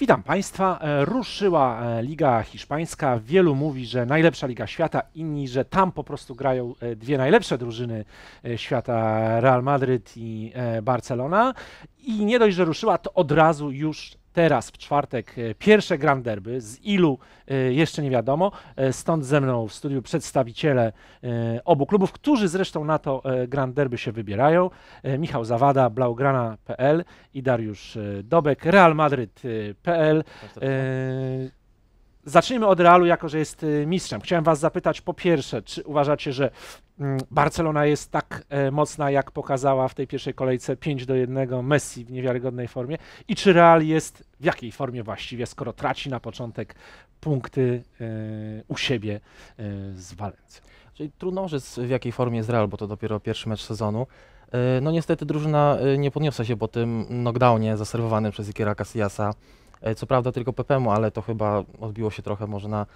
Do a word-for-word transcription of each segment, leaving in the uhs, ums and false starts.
Witam Państwa. Ruszyła Liga Hiszpańska. Wielu mówi, że najlepsza Liga Świata, inni, że tam po prostu grają dwie najlepsze drużyny świata, Real Madryt i Barcelona. I nie dość, że ruszyła, to od razu już teraz w czwartek pierwsze Grand Derby, z ilu jeszcze nie wiadomo, stąd ze mną w studiu przedstawiciele obu klubów, którzy zresztą na to Grand Derby się wybierają. Michał Zawada, Blaugrana kropka pe el i Dariusz Dobek, real madryt kropka pe el. Zacznijmy od Realu, jako że jest mistrzem. Chciałem Was zapytać po pierwsze, czy uważacie, że Barcelona jest tak mocna, jak pokazała w tej pierwszej kolejce pięć do jednego, Messi w niewiarygodnej formie, i czy Real jest w jakiej formie właściwie, skoro traci na początek punkty u siebie z Walencją? Czyli trudno orzec, w jakiej formie jest Real, bo to dopiero pierwszy mecz sezonu. No niestety drużyna nie podniosła się po tym knockdownie zaserwowanym przez Ikera Casillasa. Co prawda tylko Pepemu, ale to chyba odbiło się trochę może na,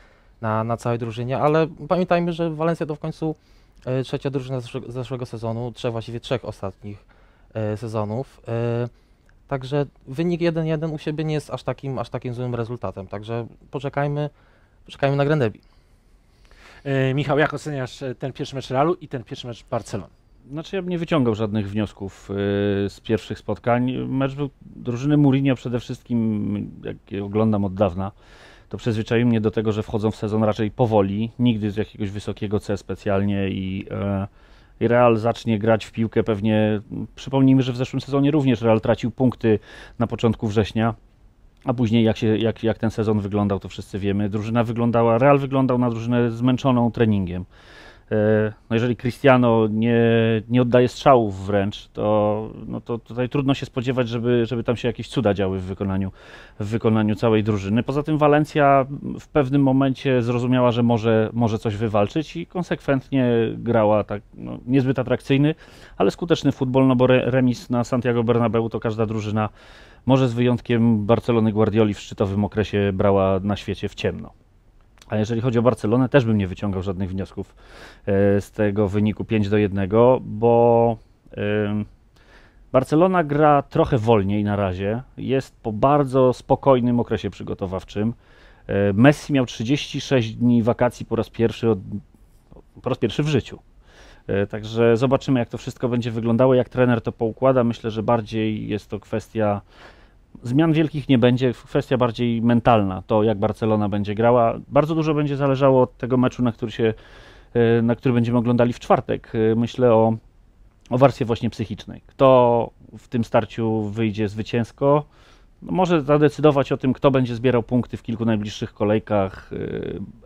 na, na całej drużynie, ale pamiętajmy, że Walencja to w końcu trzecia drużyna zeszłego, zeszłego sezonu, trzech, właściwie trzech ostatnich e, sezonów. E, także wynik jeden jeden u siebie nie jest aż takim, aż takim złym rezultatem, także poczekajmy, poczekajmy na Grand Derby. E, Michał, jak oceniasz ten pierwszy mecz Realu i ten pierwszy mecz Barcelony? Znaczy ja bym nie wyciągał żadnych wniosków y, z pierwszych spotkań. Mecz był drużyny Mourinho przede wszystkim, jak je oglądam od dawna, to przyzwyczaił mnie do tego, że wchodzą w sezon raczej powoli, nigdy z jakiegoś wysokiego C specjalnie i y, Real zacznie grać w piłkę pewnie. Przypomnijmy, że w zeszłym sezonie również Real tracił punkty na początku września, a później jak, się, jak, jak ten sezon wyglądał, to wszyscy wiemy. Drużyna wyglądała, Real wyglądał na drużynę zmęczoną treningiem. No jeżeli Cristiano nie, nie oddaje strzałów wręcz, to, no to tutaj trudno się spodziewać, żeby, żeby tam się jakieś cuda działy w wykonaniu, w wykonaniu całej drużyny. Poza tym Walencja w pewnym momencie zrozumiała, że może, może coś wywalczyć i konsekwentnie grała tak, no, niezbyt atrakcyjny, ale skuteczny futbol, no bo re, remis na Santiago Bernabeu to każda drużyna, może z wyjątkiem Barcelony Guardioli, w szczytowym okresie brała na świecie w ciemno. A jeżeli chodzi o Barcelonę, też bym nie wyciągał żadnych wniosków z tego wyniku pięć do jednego, bo Barcelona gra trochę wolniej na razie, jest po bardzo spokojnym okresie przygotowawczym. Messi miał trzydzieści sześć dni wakacji po raz pierwszy, od, po raz pierwszy w życiu. Także zobaczymy, jak to wszystko będzie wyglądało, jak trener to poukłada. Myślę, że bardziej jest to kwestia... Zmian wielkich nie będzie, kwestia bardziej mentalna, to jak Barcelona będzie grała. Bardzo dużo będzie zależało od tego meczu, na który, się, na który będziemy oglądali w czwartek. Myślę o, o warstwie właśnie psychicznej. Kto w tym starciu wyjdzie zwycięsko, no może zadecydować o tym, kto będzie zbierał punkty w kilku najbliższych kolejkach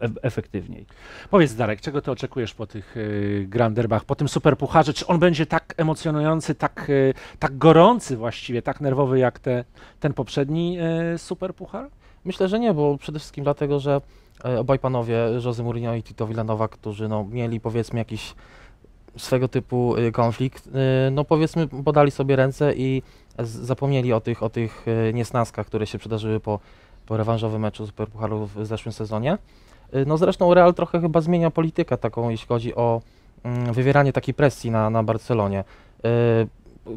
e efektywniej. Powiedz, Darek, czego ty oczekujesz po tych e Grand Derbach, po tym superpucharze? Czy on będzie tak emocjonujący, tak, e tak gorący właściwie, tak nerwowy jak te, ten poprzedni e superpuchar? Myślę, że nie, bo przede wszystkim dlatego, że e obaj panowie, Jose Mourinho i Tito Vilanova, którzy no, mieli powiedzmy jakiś swego typu konflikt, no powiedzmy podali sobie ręce i zapomnieli o tych, o tych niesnaskach, które się przydarzyły po, po rewanżowym meczu Superpucharu w zeszłym sezonie. No zresztą Real trochę chyba zmienia politykę taką, jeśli chodzi o wywieranie takiej presji na, na Barcelonie.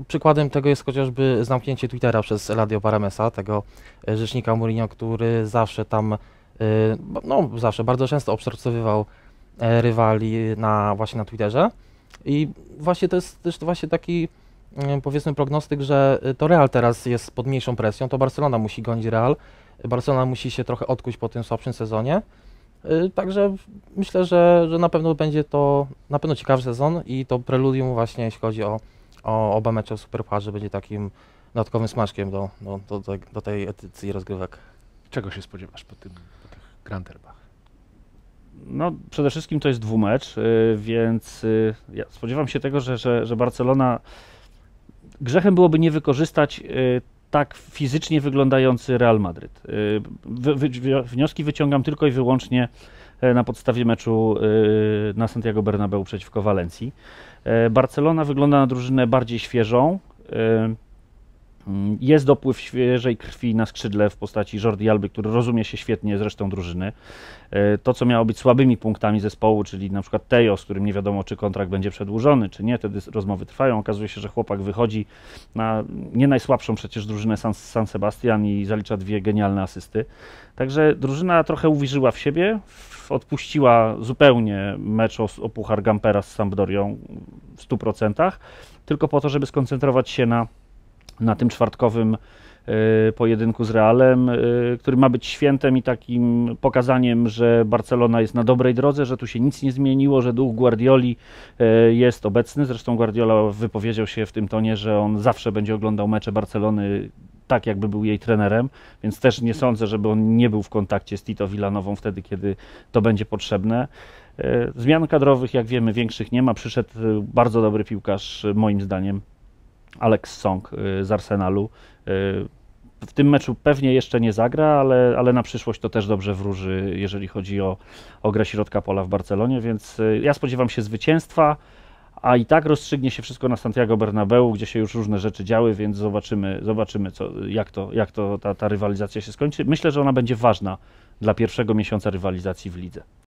Przykładem tego jest chociażby zamknięcie Twittera przez Eladio Paramesa, tego rzecznika Mourinho, który zawsze tam, no zawsze, bardzo często obserwował rywali na, właśnie na Twitterze. I właśnie to jest też właśnie taki, powiedzmy, prognostyk, że to Real teraz jest pod mniejszą presją, to Barcelona musi gonić Real, Barcelona musi się trochę odkuć po tym słabszym sezonie. Także myślę, że, że na pewno będzie to na pewno ciekawy sezon i to preludium właśnie, jeśli chodzi o, o oba mecze w Superpucharze, będzie takim dodatkowym smaczkiem do, do, do, do tej edycji rozgrywek. Czego się spodziewasz po, tym, po tych Grand Derbach? No, przede wszystkim to jest dwumecz, więc ja spodziewam się tego, że, że, że Barcelona... Grzechem byłoby nie wykorzystać tak fizycznie wyglądający Real Madryt. Wnioski wyciągam tylko i wyłącznie na podstawie meczu na Santiago Bernabeu przeciwko Walencji. Barcelona wygląda na drużynę bardziej świeżą. Jest dopływ świeżej krwi na skrzydle w postaci Jordi Alby, który rozumie się świetnie z resztą drużyny. To, co miało być słabymi punktami zespołu, czyli na przykład Teo, z którym nie wiadomo, czy kontrakt będzie przedłużony, czy nie, wtedy rozmowy trwają. Okazuje się, że chłopak wychodzi na nie najsłabszą przecież drużynę San, San Sebastian i zalicza dwie genialne asysty. Także drużyna trochę uwierzyła w siebie, odpuściła zupełnie mecz o, o puchar Gampera z Sampdorią w stu procentach, tylko po to, żeby skoncentrować się na na tym czwartkowym y, pojedynku z Realem, y, który ma być świętem i takim pokazaniem, że Barcelona jest na dobrej drodze, że tu się nic nie zmieniło, że duch Guardioli y, jest obecny. Zresztą Guardiola wypowiedział się w tym tonie, że on zawsze będzie oglądał mecze Barcelony tak, jakby był jej trenerem, więc też nie sądzę, żeby on nie był w kontakcie z Tito Vilanową wtedy, kiedy to będzie potrzebne. Y, zmian kadrowych, jak wiemy, większych nie ma. Przyszedł bardzo dobry piłkarz, moim zdaniem, Alex Song z Arsenalu. W tym meczu pewnie jeszcze nie zagra, ale, ale na przyszłość to też dobrze wróży, jeżeli chodzi o, o grę środka pola w Barcelonie, więc ja spodziewam się zwycięstwa, a i tak rozstrzygnie się wszystko na Santiago Bernabeu, gdzie się już różne rzeczy działy, więc zobaczymy, zobaczymy co, jak to, jak to ta, ta rywalizacja się skończy. Myślę, że ona będzie ważna dla pierwszego miesiąca rywalizacji w lidze.